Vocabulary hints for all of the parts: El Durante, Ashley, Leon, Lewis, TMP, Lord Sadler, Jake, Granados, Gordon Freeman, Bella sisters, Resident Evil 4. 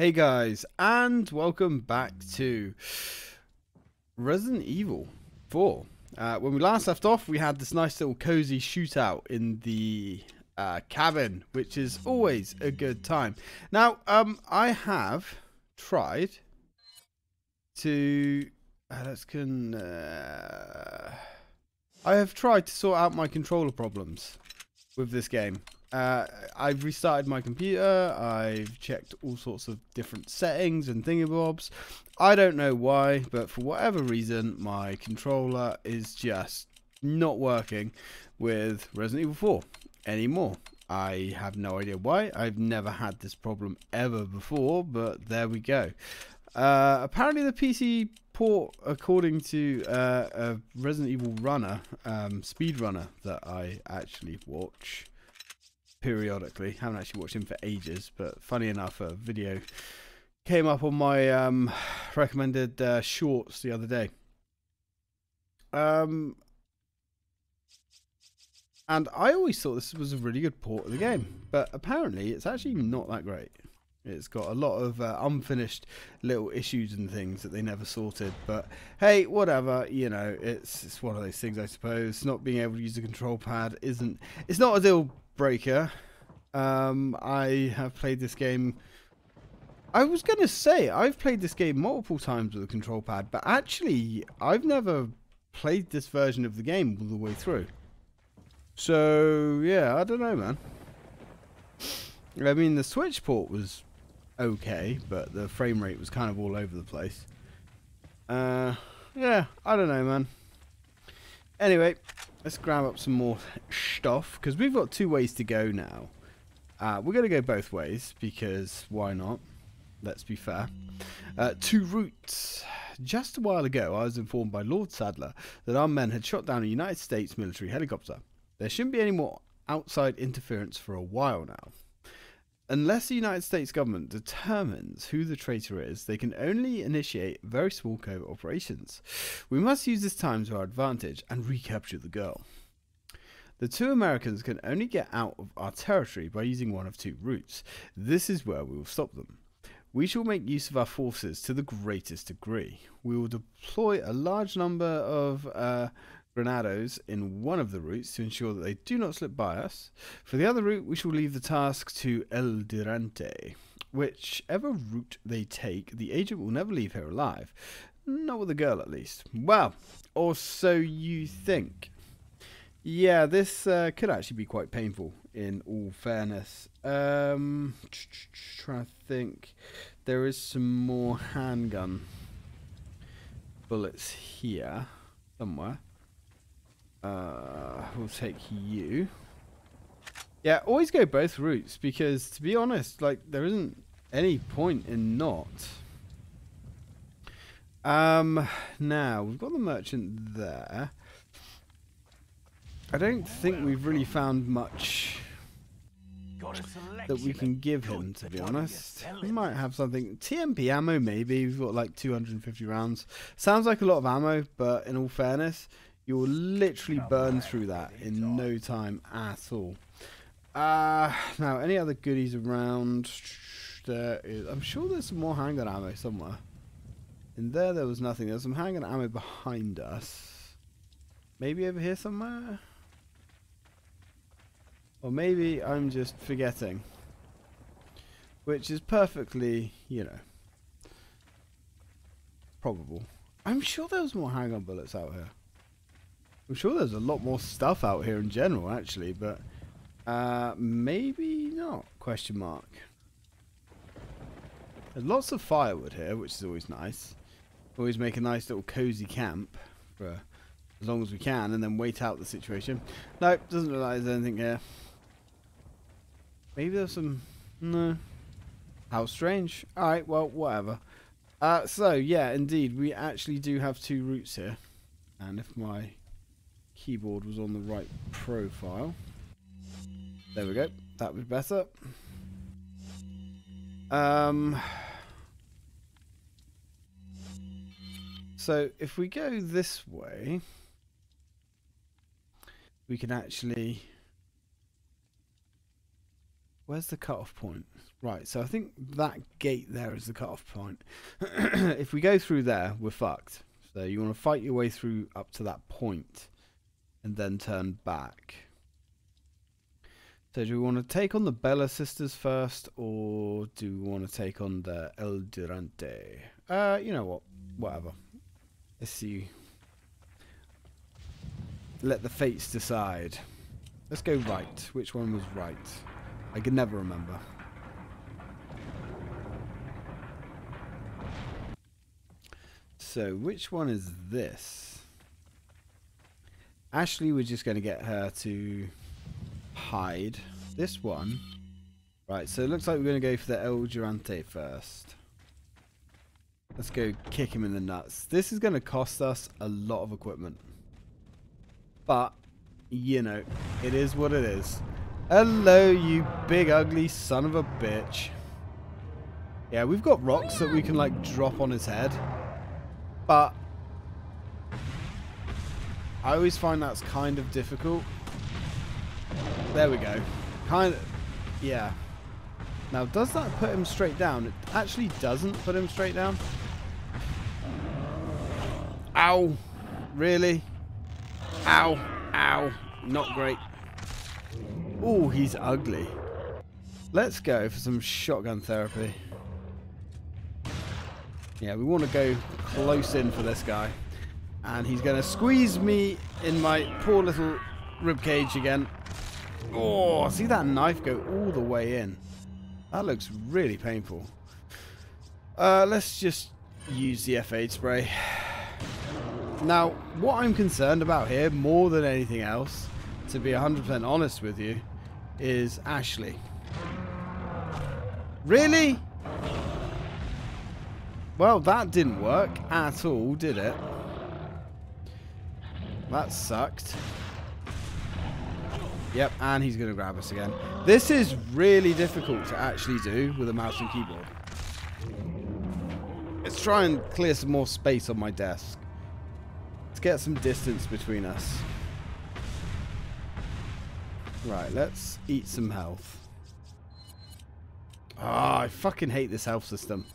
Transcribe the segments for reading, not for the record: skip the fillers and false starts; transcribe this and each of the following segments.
Hey guys, and welcome back to Resident Evil 4. When we last left off, we had this nice little cozy shootout in the cabin, which is always a good time. Now, I have tried to... I have tried to sort out my controller problems with this game. I've restarted my computer, I've checked all sorts of different settings and thingamabobs. I don't know why, but for whatever reason, my controller is just not working with Resident Evil 4 anymore. I have no idea why. I've never had this problem ever before, but there we go. Apparently the PC port, according to a Resident Evil runner, speedrunner that I actually watch periodically, haven't actually watched him for ages, but funny enough, a video came up on my recommended shorts the other day, and I always thought this was a really good port of the game, but apparently it's actually not that great. It's got a lot of unfinished little issues and things that they never sorted, but hey, whatever, you know, it's one of those things, I suppose. Not being able to use the control pad it's not a deal breaker. I have played this game, I was gonna say I've played this game multiple times with a control pad, but actually I've never played this version of the game all the way through, so yeah, I don't know, man. I mean, the Switch port was okay, but the frame rate was kind of all over the place. Yeah, I don't know, man. Anyway, let's grab up some more stuff, because we've got two ways to go now. We're going to go both ways, because why not? Let's be fair. Two routes. Just a while ago, I was informed by Lord Sadler that our men had shot down a United States military helicopter. There shouldn't be any more outside interference for a while now. Unless the United States government determines who the traitor is, they can only initiate very small covert operations. We must use this time to our advantage and recapture the girl. The two Americans can only get out of our territory by using one of two routes. This is where we will stop them. We shall make use of our forces to the greatest degree. We will deploy a large number of Granados in one of the routes to ensure that they do not slip by us. For the other route, we shall leave the task to El Durante. Whichever route they take, the agent will never leave here alive. Not with the girl, at least. Well, or so you think. Yeah, this could actually be quite painful, in all fairness. Trying to think. There is some more handgun bullets here somewhere. We'll take you. Yeah, always go both routes, because to be honest, like, there isn't any point in not. Now we've got the merchant there. I don't think we've really found much that we can give him, to be honest. We might have something. TMP ammo, maybe. We've got like 250 rounds. Sounds like a lot of ammo, but in all fairness, you'll literally burn through that in no time at all. Now, any other goodies around? There is, I'm sure there's some more handgun ammo somewhere. In there, there was nothing. There's some handgun ammo behind us. Maybe over here somewhere? Or maybe I'm just forgetting. Which is perfectly, you know, probable. I'm sure there was more handgun bullets out here. I'm sure there's a lot more stuff out here in general, actually, but maybe not, question mark. There's lots of firewood here, which is always nice. Always make a nice little cozy camp for as long as we can, and then wait out the situation. Nope, doesn't look like there's anything here. Maybe there's some... no. How strange. Alright, well, whatever. So, yeah, indeed, we actually do have two routes here. And if my keyboard was on the right profile, there we go, that was better. So if we go this way, we can actually Where's the cutoff point? Right, so I think that gate there is the cutoff point. If we go through there, we're fucked. So you want to fight your way through up to that point and then turn back. So do we want to take on the Bella sisters first, or do we want to take on the El Durante? You know what? Whatever. Let's see. Let the fates decide. Let's go right. Which one was right? I can never remember. So which one is this? Ashley, we're just going to get her to hide. This one. Right, so it looks like we're going to go for the El Durante first. Let's go kick him in the nuts. This is going to cost us a lot of equipment. But, you know, it is what it is. Hello, you big ugly son of a bitch. Yeah, we've got rocks that we can, like, drop on his head. But I always find that's kind of difficult. There we go. Kind of, yeah. Now, does that put him straight down? It actually doesn't put him straight down. Ow. Really? Ow. Ow. Not great. Oh, he's ugly. Let's go for some shotgun therapy. Yeah, we want to go close in for this guy. And he's going to squeeze me in my poor little ribcage again. Oh, see that knife go all the way in. That looks really painful. Let's just use the F8 spray. Now, what I'm concerned about here, more than anything else, to be 100% honest with you, is Ashley. Really? Well, that didn't work at all, did it? That sucked. Yep, and he's going to grab us again. This is really difficult to actually do with a mouse and keyboard. Let's try and clear some more space on my desk. Let's get some distance between us. Right, let's eat some health. Ah, I fucking hate this health system.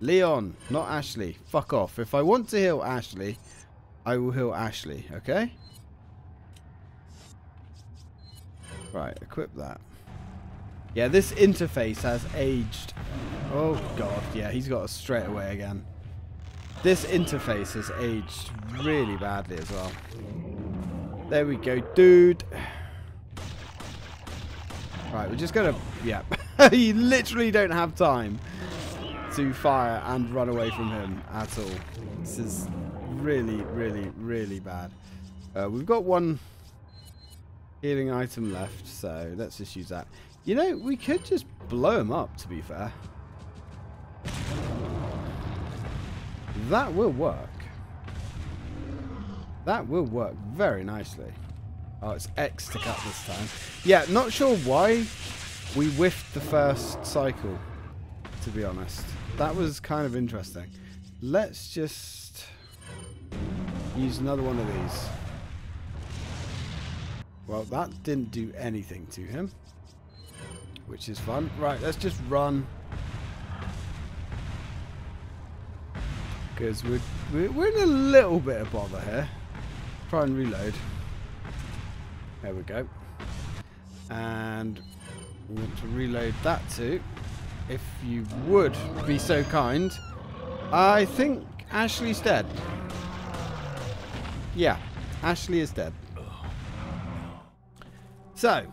Leon, not Ashley. Fuck off. If I want to heal Ashley, I will heal Ashley, okay? Right, equip that. Yeah, this interface has aged. Oh, God. Yeah, he's got us straight away again. This interface has aged really badly as well. There we go, dude. Right, we're just going to... Yeah. You literally don't have time to fire and run away from him at all. This is really, really, really bad. We've got one healing item left, so let's just use that. You know, we could just blow him up, to be fair. That will work. That will work very nicely. Oh, it's X to cut this time. Yeah, not sure why we whiffed the first cycle, to be honest. That was kind of interesting. Let's just use another one of these. Well, that didn't do anything to him, which is fun. Right, let's just run. Because we're in a little bit of bother here. Try and reload. There we go. And we want to reload that too. If you would be so kind. I think Ashley's dead. Yeah, Ashley is dead. So,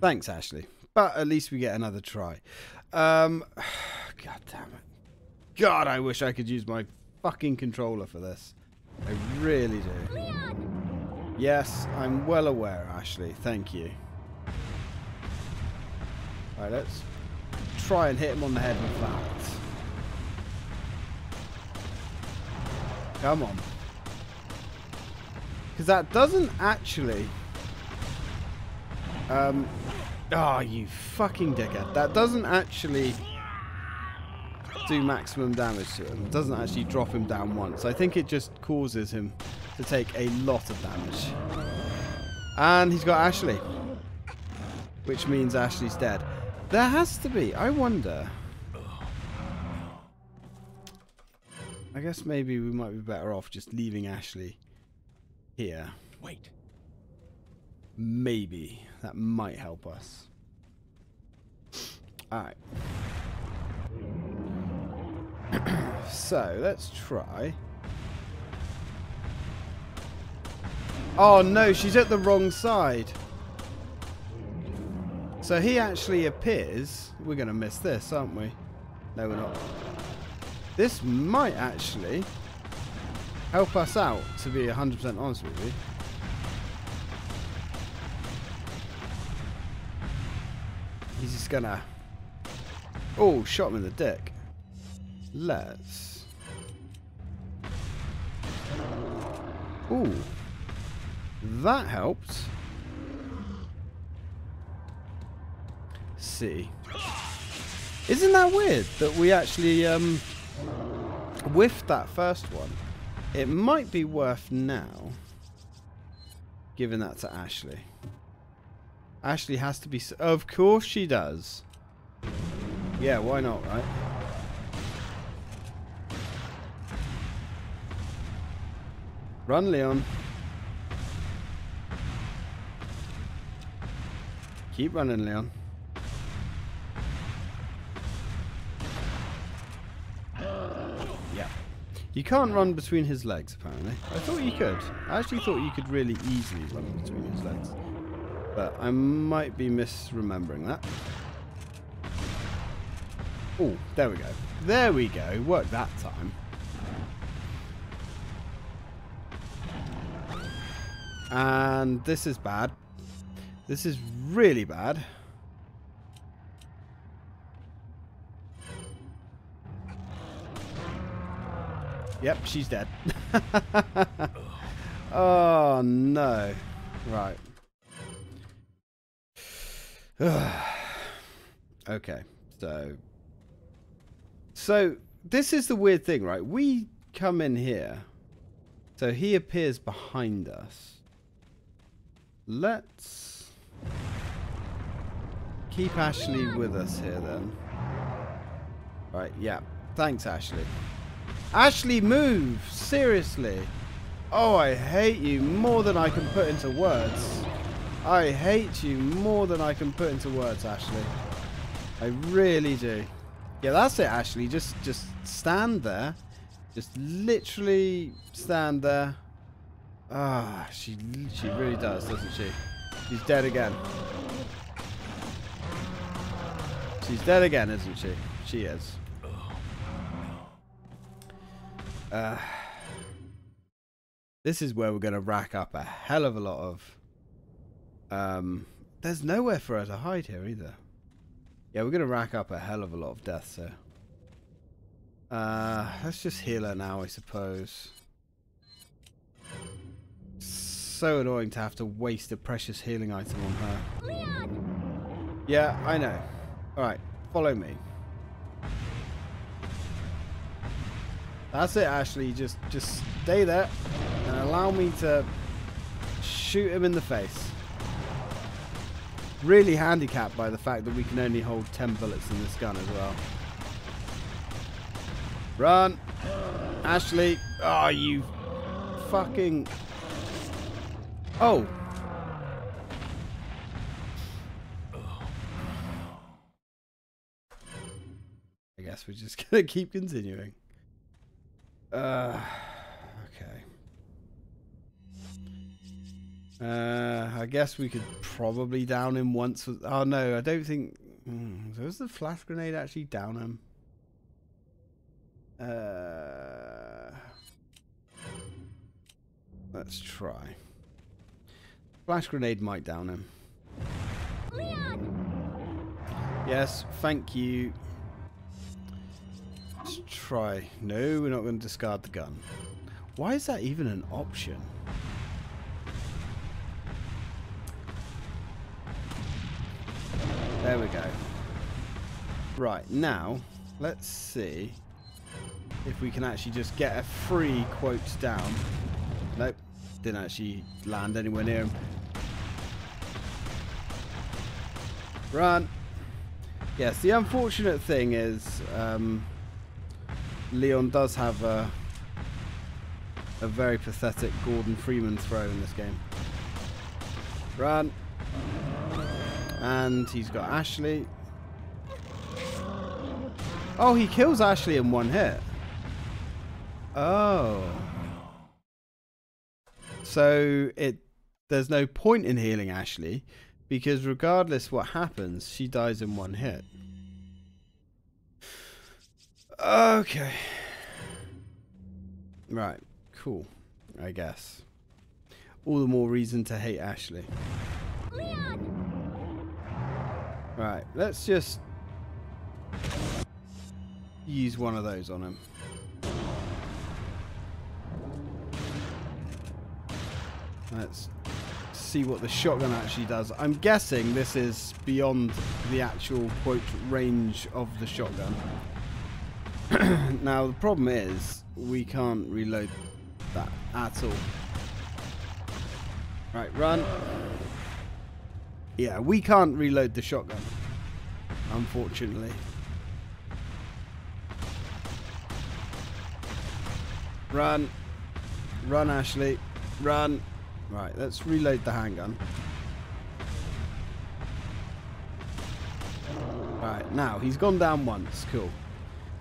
thanks, Ashley. But at least we get another try. God damn it. God, I wish I could use my fucking controller for this. I really do. Leon. Yes, I'm well aware, Ashley. Thank you. All right, let's try and hit him on the head with that. Come on. Because that doesn't actually... Oh, you fucking dickhead. That doesn't actually do maximum damage to him. It doesn't actually drop him down once. I think it just causes him to take a lot of damage. And he's got Ashley. which means Ashley's dead. There has to be. I wonder. I guess maybe we might be better off just leaving Ashley here. Wait. Maybe. That might help us. Alright. So, let's try. Oh no, she's at the wrong side. So he actually appears. We're going to miss this, aren't we? No, we're not. This might actually help us out, to be 100% honest with you. He's just going to... Oh, shot him in the dick. Let's... Ooh. That helped. See. Isn't that weird that we actually whiffed that first one? It might be worth now giving that to Ashley. Ashley has to be... Of course she does. Yeah, why not, right? Run, Leon. Keep running, Leon. Yeah. You can't run between his legs, apparently. I thought you could. I actually thought you could really easily run between his legs. But I might be misremembering that. Oh, there we go. There we go. Worked that time. And this is bad. This is really bad. Yep, she's dead. Oh, no. Right. Okay, so this is the weird thing, right? We come in here, so he appears behind us. Let's keep Ashley with us here then. Right, yeah. Thanks, Ashley. Ashley, move! Seriously! Oh, I hate you more than I can put into words. I hate you more than I can put into words, Ashley. I really do. Yeah, that's it, Ashley. Just stand there. Just literally stand there. Ah, she really does, doesn't she? She's dead again. She's dead again, isn't she? She is. This is where we're going to rack up a hell of a lot of... there's nowhere for her to hide here either. Yeah, we're going to rack up a hell of a lot of deaths here. Let's just heal her now, I suppose. So annoying to have to waste a precious healing item on her. Leon! Yeah, I know. Alright, follow me. That's it, Ashley. Just stay there and allow me to shoot him in the face. Really handicapped by the fact that we can only hold 10 bullets in this gun as well. Run! Ashley! Oh, you fucking... Oh! I guess we're just gonna keep continuing. Okay. I guess we could probably down him once. Oh no, I don't think... so was the flash grenade actually down him? Let's try. Flash grenade might down him. Leon! Yes, thank you. Let's try. No, we're not going to discard the gun. Why is that even an option? There we go. Right, now, let's see if we can actually just get a free quote down. Nope, didn't actually land anywhere near him. Run. Yes, the unfortunate thing is Leon does have a very pathetic Gordon Freeman throw in this game. Run. And he's got Ashley. Oh, he kills Ashley in one hit. Oh. So there's no point in healing Ashley, because regardless what happens, she dies in one hit. Okay. Right. Cool. I guess. All the more reason to hate Ashley. Leon! Right. Let's just use one of those on him. Let's see what the shotgun actually does. I'm guessing this is beyond the actual, quote, range of the shotgun. Now, the problem is we can't reload that at all. Right, run. Yeah, we can't reload the shotgun, unfortunately. Run. Run, Ashley. Run. Right, let's reload the handgun. Right, now, he's gone down once. Cool.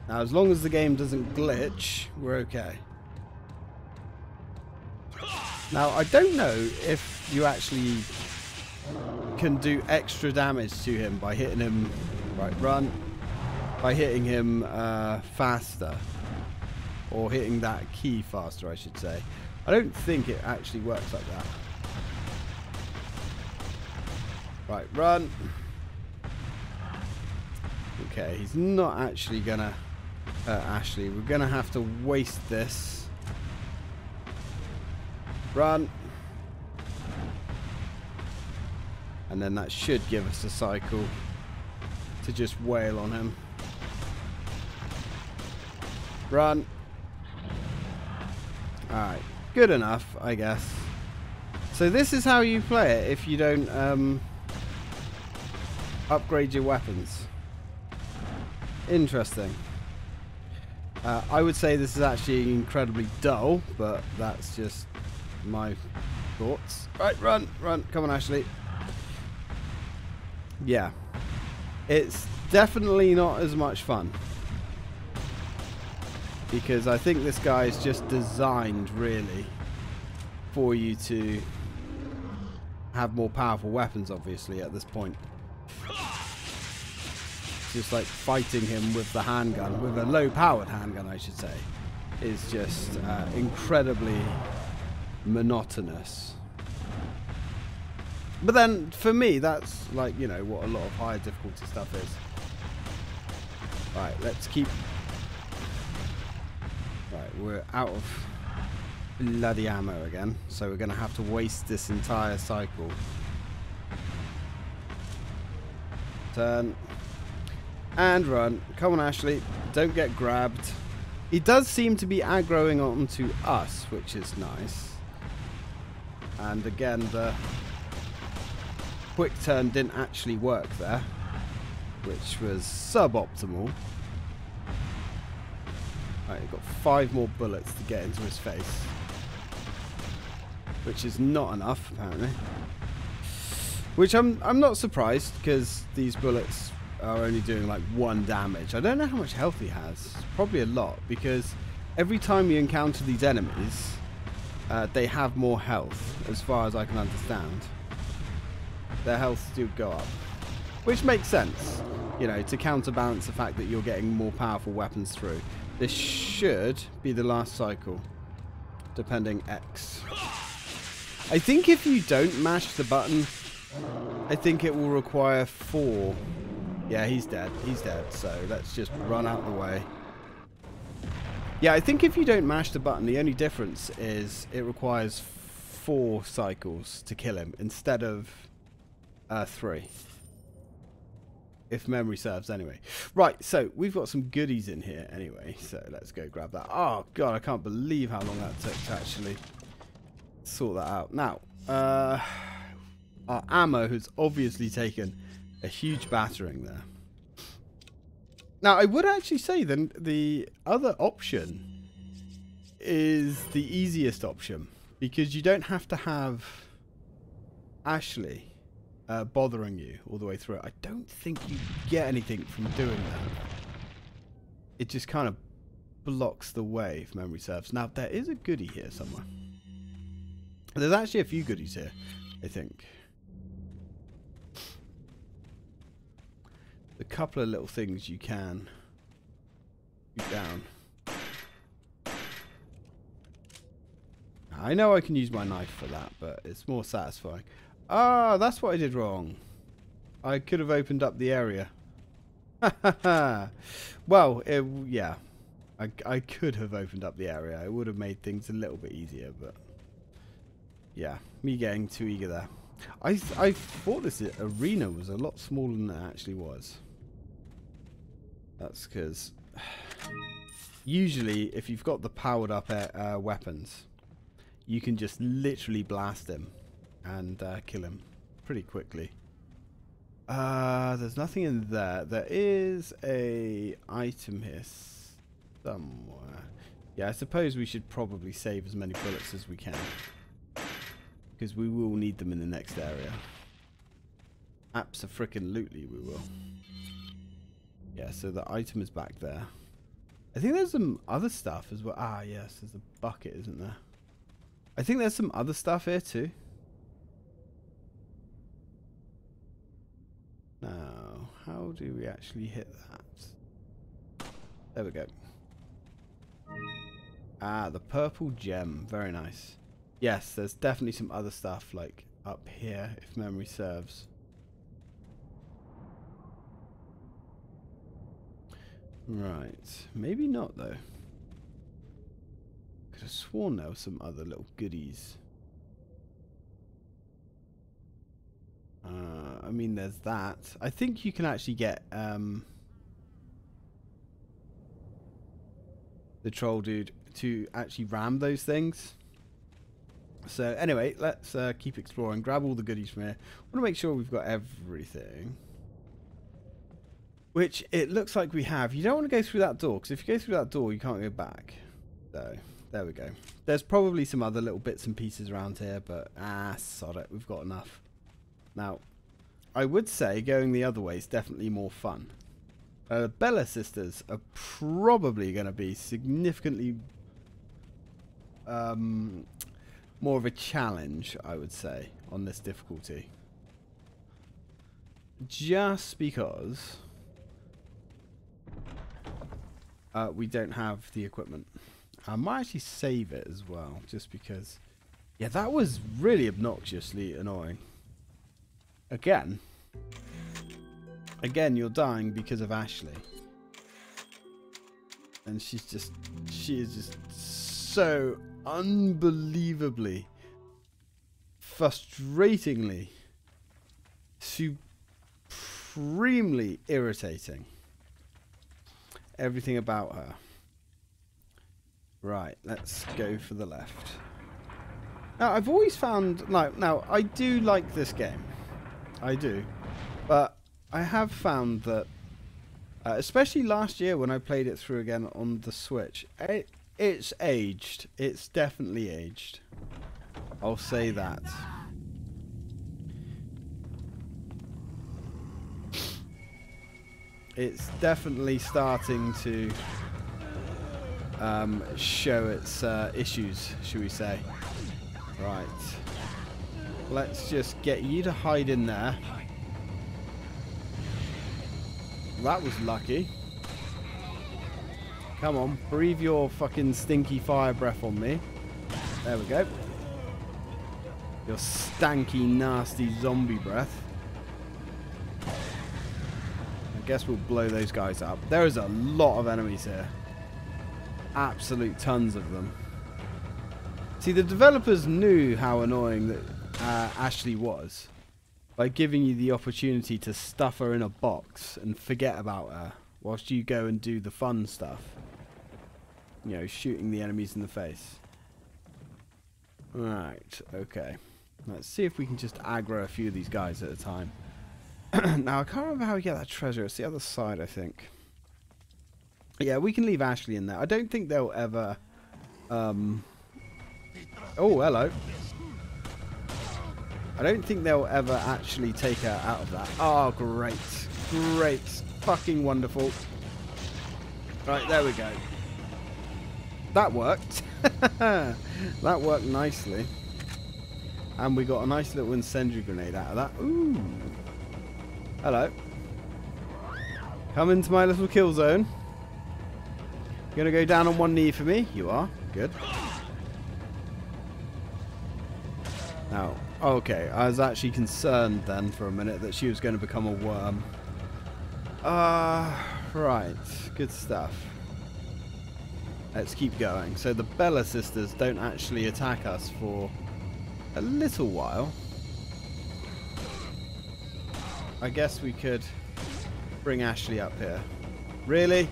Now, as long as the game doesn't glitch, we're okay. Now, I don't know if you actually can do extra damage to him by hitting him... Right, run. By hitting him faster. Or hitting that key faster, I should say. I don't think it actually works like that. Right, run. Okay, he's not actually gonna hurt Ashley. We're gonna have to waste this. Run. And then that should give us a cycle to just wail on him. Run. Alright, good enough, I guess. So this is how you play it if you don't upgrade your weapons. Interesting. I would say this is actually incredibly dull, but that's just my thoughts. Right, run, run. Come on, Ashley. Yeah. It's definitely not as much fun. Because I think this guy is just designed, really, for you to have more powerful weapons, obviously, at this point. Just like fighting him with the handgun, with a low-powered handgun, I should say, is just incredibly monotonous. But then, for me, that's, like, you know, what a lot of higher difficulty stuff is. Right, let's keep... Right, we're out of bloody ammo again, so we're going to have to waste this entire cycle. Turn. And run. Come on, Ashley. Don't get grabbed. He does seem to be aggroing onto us, which is nice. And again, the quick turn didn't actually work there, which was suboptimal. Right, we've got 5 more bullets to get into his face. Which is not enough, apparently. Which I'm not surprised, because these bullets are only doing like 1 damage. I don't know how much health he has. Probably a lot, because every time you encounter these enemies, they have more health, as far as I can understand. Their health do go up. Which makes sense, you know, to counterbalance the fact that you're getting more powerful weapons through. This should be the last cycle, depending X. I think if you don't mash the button, I think it will require 4. Yeah, he's dead, so let's just run out of the way. Yeah, I think if you don't mash the button, the only difference is it requires 4 cycles to kill him instead of 3. If memory serves, anyway. Right, so we've got some goodies in here anyway, so let's go grab that. Oh, God, I can't believe how long that took to actually sort that out. Now, our ammo has obviously taken A huge battering there. Now, I would actually say then the other option is the easiest option, because you don't have to have Ashley bothering you all the way through. I don't think you get anything from doing that. It just kind of blocks the way, if memory serves. Now, there is a goodie here somewhere. There's actually a few goodies here, I think. A couple of little things you can shoot down. I know I can use my knife for that, but it's more satisfying. Ah, that's what I did wrong. I could have opened up the area. Well, yeah. I could have opened up the area. It would have made things a little bit easier, but... yeah, me getting too eager there. I thought this arena was a lot smaller than it actually was. That's because... usually, if you've got the powered up weapons, you can just literally blast him and kill him pretty quickly. There's nothing in there. There is a item here somewhere. Yeah, I suppose we should probably save as many bullets as we can, because we will need them in the next area. Abso-frickin-lutely we will. Yeah, so the item is back there. I think there's some other stuff as well. Ah, yes, there's a bucket, isn't there? I think there's some other stuff here too. Now, how do we actually hit that? There we go. Ah, the purple gem. Very nice. Yes, there's definitely some other stuff, like, up here, if memory serves. Right. Maybe not, though. Could have sworn there were some other little goodies. I mean, there's that. I think you can actually get, the troll dude to actually ram those things. So anyway, let's keep exploring. Grab all the goodies from here. I want to make sure we've got everything. Which it looks like we have. You don't want to go through that door, because if you go through that door, you can't go back. So, there we go. There's probably some other little bits and pieces around here, but sod it. We've got enough. Now, I would say going the other way is definitely more fun. The Bella sisters are probably going to be significantly... more of a challenge, I would say, on this difficulty. Just because we don't have the equipment. I might actually save it as well, just because... yeah, that was really obnoxiously annoying. Again. Again, you're dying because of Ashley. And she's just... she is just so... unbelievably, frustratingly, supremely irritating. Everything about her. Right, let's go for the left. Now, I've always found... like, now, I do like this game. I do. But I have found that, especially last year when I played it through again on the Switch, it's aged. It's definitely aged. I'll say that. It's definitely starting to show its issues, should we say. Right. Let's just get you to hide in there. That was lucky. Come on, breathe your fucking stinky fire breath on me. There we go. Your stanky, nasty zombie breath. I guess we'll blow those guys up. There is a lot of enemies here. Absolute tons of them. See, the developers knew how annoying that Ashley was by giving you the opportunity to stuff her in a box and forget about her whilst you go and do the fun stuff. You know, shooting the enemies in the face. Right, okay. Let's see if we can just aggro a few of these guys at a time. Now, I can't remember how we get that treasure. It's the other side, I think. Yeah, we can leave Ashley in there. I don't think they'll ever... Oh, hello. I don't think they'll ever actually take her out of that. Oh, great. Great. Fucking wonderful. Right, there we go. That worked. That worked nicely. And we got a nice little incendiary grenade out of that. Ooh. Hello. Come into my little kill zone. You're going to go down on one knee for me? You are. Good. Now, okay. I was actually concerned then for a minute that she was going to become a worm. Right. Good stuff. Let's keep going. So the Bella sisters don't actually attack us for a little while. I guess we could bring Ashley up here. Really?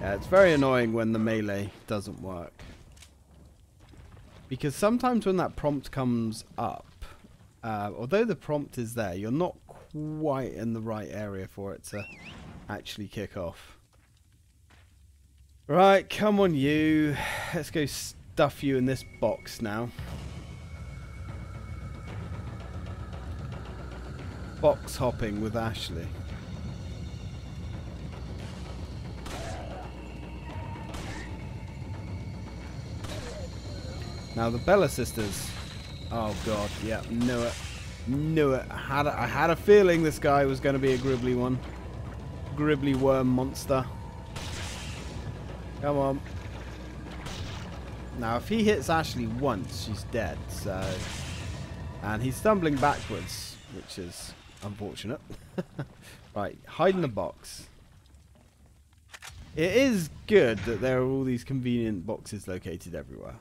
Yeah, it's very annoying when the melee doesn't work. Because sometimes when that prompt comes up, although the prompt is there, you're not quite in the right area for it to actually kick off. Right, come on you. Let's go stuff you in this box now. Box hopping with Ashley. Now the Bella sisters. Oh god, yeah, knew it. Knew it. I had a feeling this guy was going to be a gribbly one. Gribbly worm monster. Come on. Now if he hits Ashley once, she's dead. So, and he's stumbling backwards, which is unfortunate. Right, hide in the box. It is good that there are all these convenient boxes located everywhere.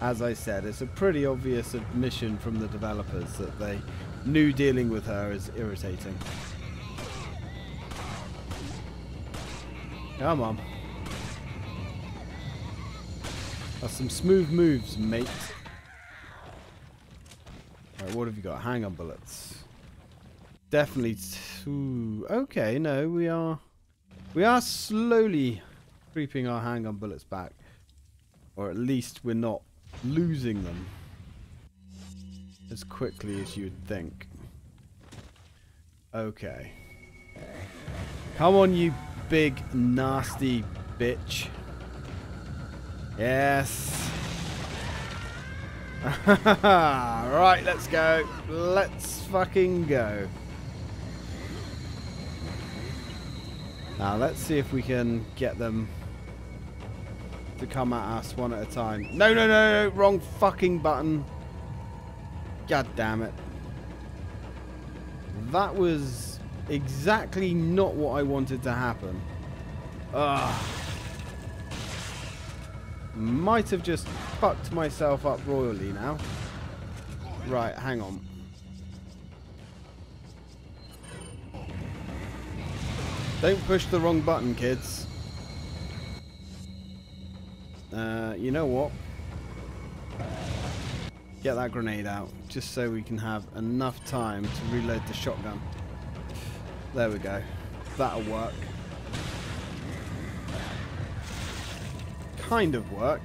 As I said, it's a pretty obvious admission from the developers that they knew dealing with her is irritating. Come on. That's some smooth moves, mate. Right, what have you got? Hang on bullets. Definitely two. Okay, no, we are slowly creeping our hang on bullets back. Or at least we're not losing them as quickly as you'd think. Okay. Come on, you big, nasty bitch. Yes. Right, let's go. Let's fucking go. Now, let's see if we can get them to come at us one at a time. No, no, no, no. Wrong fucking button. God damn it. That was exactly not what I wanted to happen. Ugh. Might have just fucked myself up royally now. Right, hang on. Don't push the wrong button, kids. You know what? Get that grenade out, just so we can have enough time to reload the shotgun. There we go. That'll work. Kind of work.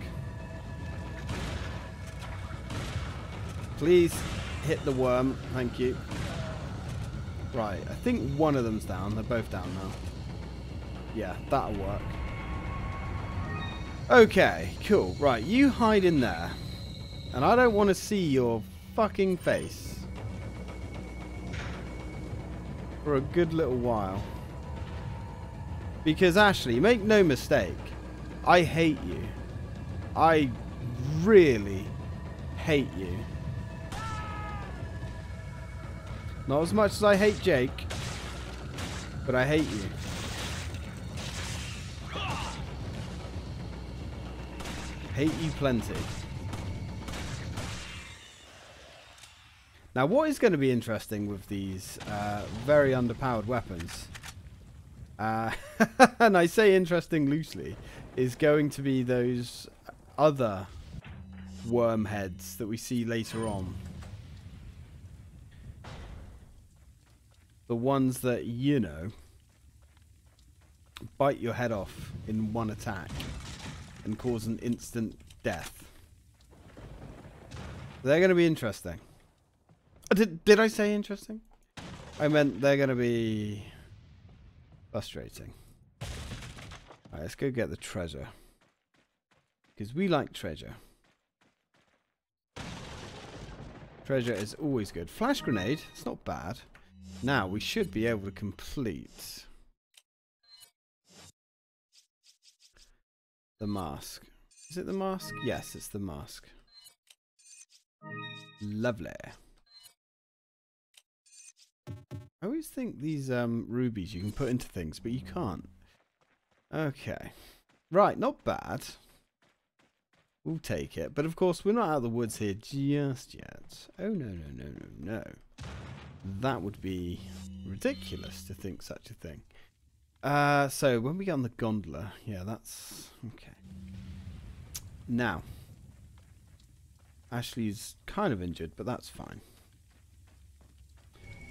Please hit the worm. Thank you. Right, I think one of them's down. They're both down now. Yeah, that'll work. Okay, cool. Right, you hide in there. And I don't want to see your fucking face. For a good little while. Because, Ashley, make no mistake. I hate you. I really hate you. Not as much as I hate Jake. But I hate you. Hate you plenty. Now, what is going to be interesting with these very underpowered weapons, and I say interesting loosely, is going to be those other worm heads that we see later on. the ones that, you know, bite your head off in one attack and cause an instant death. They're going to be interesting. Did I say interesting? I meant they're going to be frustrating. All right, let's go get the treasure. Because we like treasure. Treasure is always good. Flash grenade, it's not bad. Now, we should be able to complete the mask. Is it the mask? Yes, it's the mask. Lovely. I always think these rubies you can put into things, but you can't. Okay. Right, not bad. We'll take it. But of course, we're not out of the woods here just yet. Oh, no, no, no, no, no. That would be ridiculous to think such a thing. So, when we get on the gondola... Yeah, that's... Okay. Now. Ashley's kind of injured, but that's fine.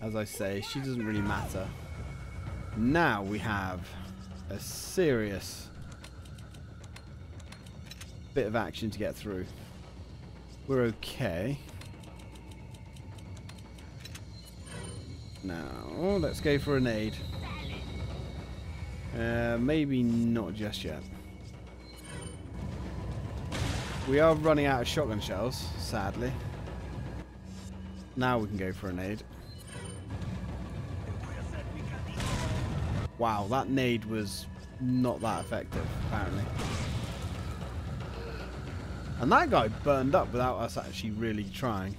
As I say, she doesn't really matter. Now we have a serious bit of action to get through. We're okay. Now, let's go for an aid. Maybe not just yet. We are running out of shotgun shells, sadly. Now we can go for an aid. Wow, that nade was not that effective, apparently. And that guy burned up without us actually really trying.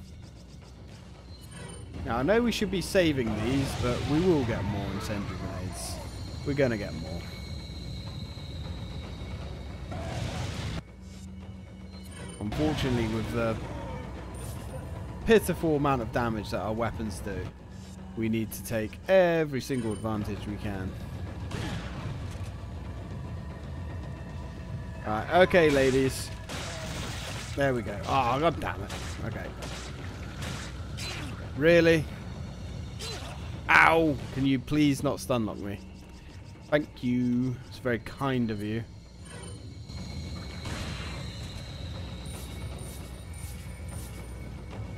Now, I know we should be saving these, but we will get more incendiary grenades. We're going to get more. Unfortunately, with the pitiful amount of damage that our weapons do, we need to take every single advantage we can. Alright, okay, ladies. There we go. Oh, god damn it. Okay. Really? Ow! Can you please not stunlock me? Thank you. It's very kind of you.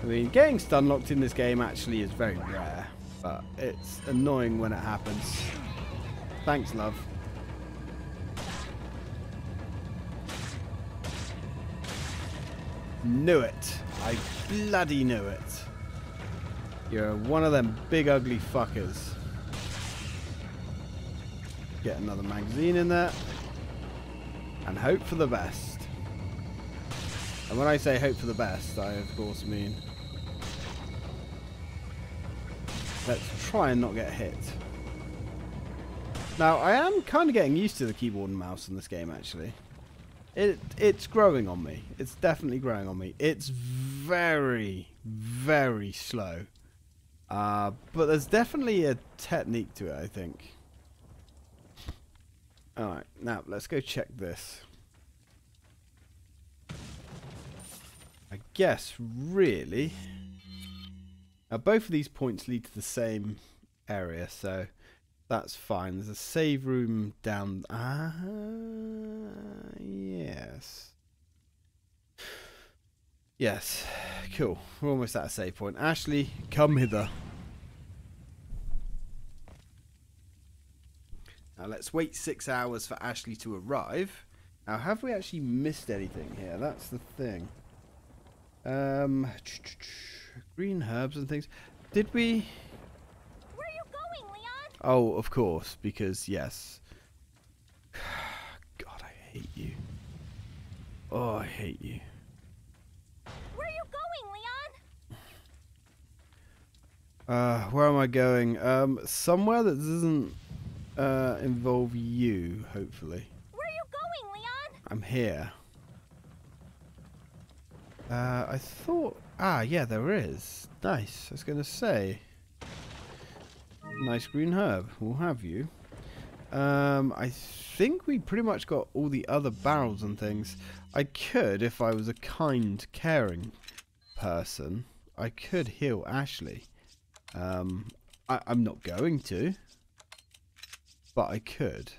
I mean, getting stunlocked in this game actually is very rare, but it's annoying when it happens. Thanks, love. Knew it. I bloody knew it. You're one of them big ugly fuckers. Get another magazine in there. And hope for the best. And when I say hope for the best, I of course mean... Let's try and not get hit. Now, I am kind of getting used to the keyboard and mouse in this game, actually. It's growing on me. It's definitely growing on me. It's very, very slow. But there's definitely a technique to it, I think. Alright, now let's go check this. I guess, really... Now, both of these points lead to the same area, so... That's fine. There's a save room down... Ah, yes. Yes. Cool. We're almost at a save point. Ashley, come hither. Now, let's wait 6 hours for Ashley to arrive. Now, have we actually missed anything here? That's the thing. Green herbs and things. Did we... Oh, of course, because, yes. God, I hate you. Oh, I hate you. Where are you going, Leon? Where am I going? Somewhere that doesn't involve you, hopefully. Where are you going, Leon? I'm here. I thought... Ah, yeah, there is. Nice, I was going to say... Nice green herb, we'll have you. I think we pretty much got all the other barrels and things. I could, if I was a kind, caring person, I could heal Ashley. I'm not going to, but I could.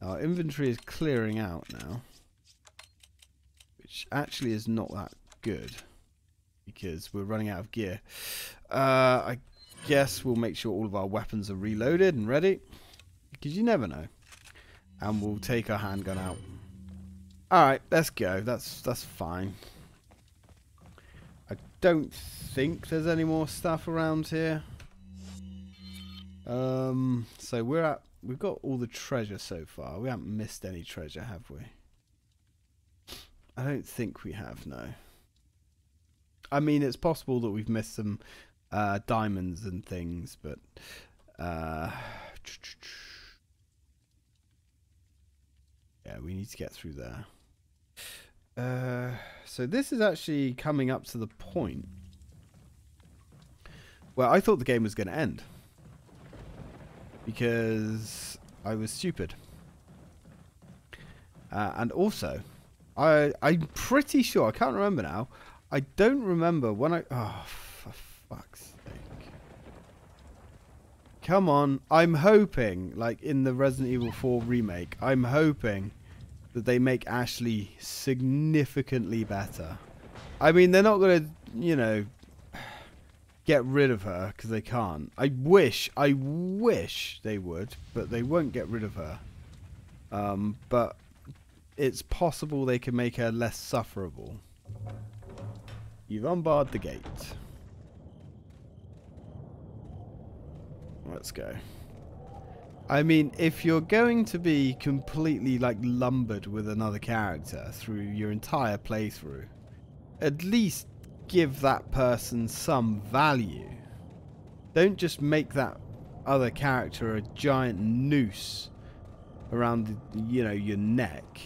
Our inventory is clearing out now, which actually is not that good because we're running out of gear. I guess we'll make sure all of our weapons are reloaded and ready, because you never know. And we'll take our handgun out. Alright, let's go. That's fine. I don't think there's any more stuff around here. So we've got all the treasure so far. We haven't missed any treasure, have we? I don't think we have, no. I mean, it's possible that we've missed some diamonds and things, but yeah, we need to get through there. So this is actually coming up to the point where I thought the game was going to end, because I was stupid. And also, I'm pretty sure, I can't remember now, I don't remember when I... Oh, for fuck's sake. Come on. I'm hoping, like in the Resident Evil 4 remake, I'm hoping that they make Ashley significantly better. I mean, they're not going to, you know, get rid of her, because they can't. I wish they would, but they won't get rid of her. But it's possible they can make her less sufferable. You've unbarred the gate. Let's go. I mean, if you're going to be completely, like, lumbered with another character through your entire playthrough, at least give that person some value. Don't just make that other character a giant noose around, you know, your neck.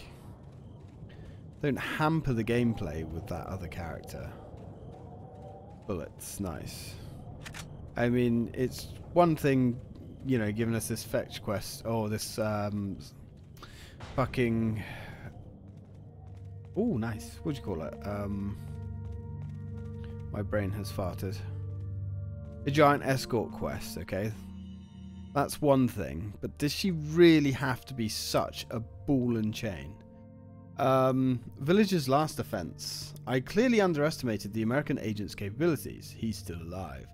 Don't hamper the gameplay with that other character. Bullets, nice. I mean, it's one thing, you know, giving us this fetch quest, or this fucking... Oh, nice. What do you call it? My brain has farted. A giant escort quest, okay? That's one thing. But does she really have to be such a ball and chain? Villager's last offense. I clearly underestimated the American agent's capabilities. He's still alive.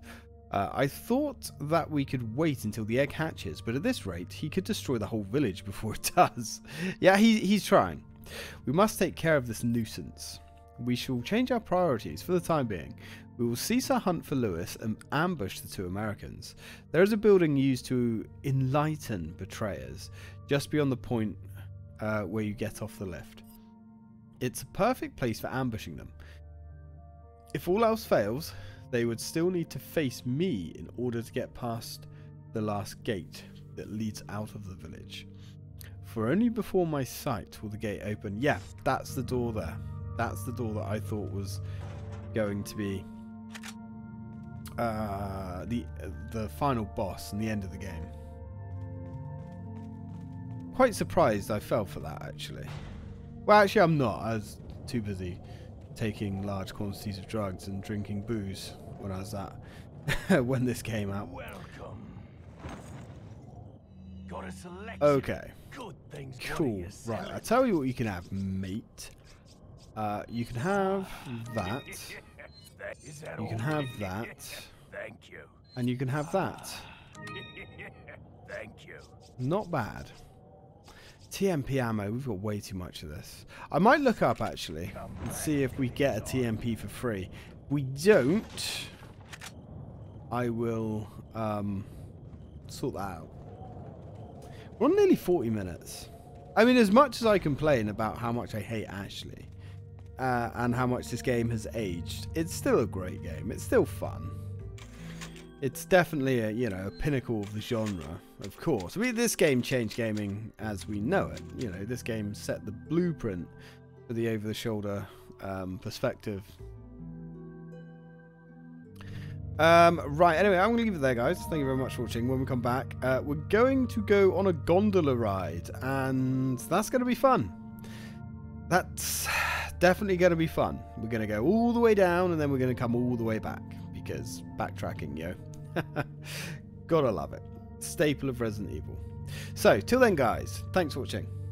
I thought that we could wait until the egg hatches, but at this rate, he could destroy the whole village before it does. Yeah, he's trying. We must take care of this nuisance. We shall change our priorities for the time being. We will cease our hunt for Lewis and ambush the two Americans. There is a building used to enlighten betrayers, just beyond the point where you get off the lift. It's a perfect place for ambushing them. If all else fails, they would still need to face me in order to get past the last gate that leads out of the village. For only before my sight will the gate open. Yeah, that's the door there. That's the door that I thought was going to be the final boss and the end of the game. Quite surprised I fell for that, actually. Well, actually, I'm not. I was too busy taking large quantities of drugs and drinking booze when I was when this came out. Welcome. Got a selection. Okay. Good things. Cool. Right. I tell you what you can have, mate. You can have that. You can have that. Thank you. And you can have that. Thank you. Not bad. TMP ammo. We've got way too much of this. I might look up, actually, and see if we get a TMP for free. If we don't, I will sort that out. We're on nearly 40 minutes. I mean, as much as I complain about how much I hate Ashley, and how much this game has aged, it's still a great game. It's still fun. It's definitely a, you know, a pinnacle of the genre, of course. I mean, this game changed gaming as we know it. You know, this game set the blueprint for the over-the-shoulder perspective. Right, anyway, I'm going to leave it there, guys. Thank you very much for watching. When we come back, we're going to go on a gondola ride, and that's going to be fun. That's definitely going to be fun. We're going to go all the way down, and then we're going to come all the way back, because backtracking, yo. Gotta love it. Staple of Resident Evil. So, till then guys, thanks for watching.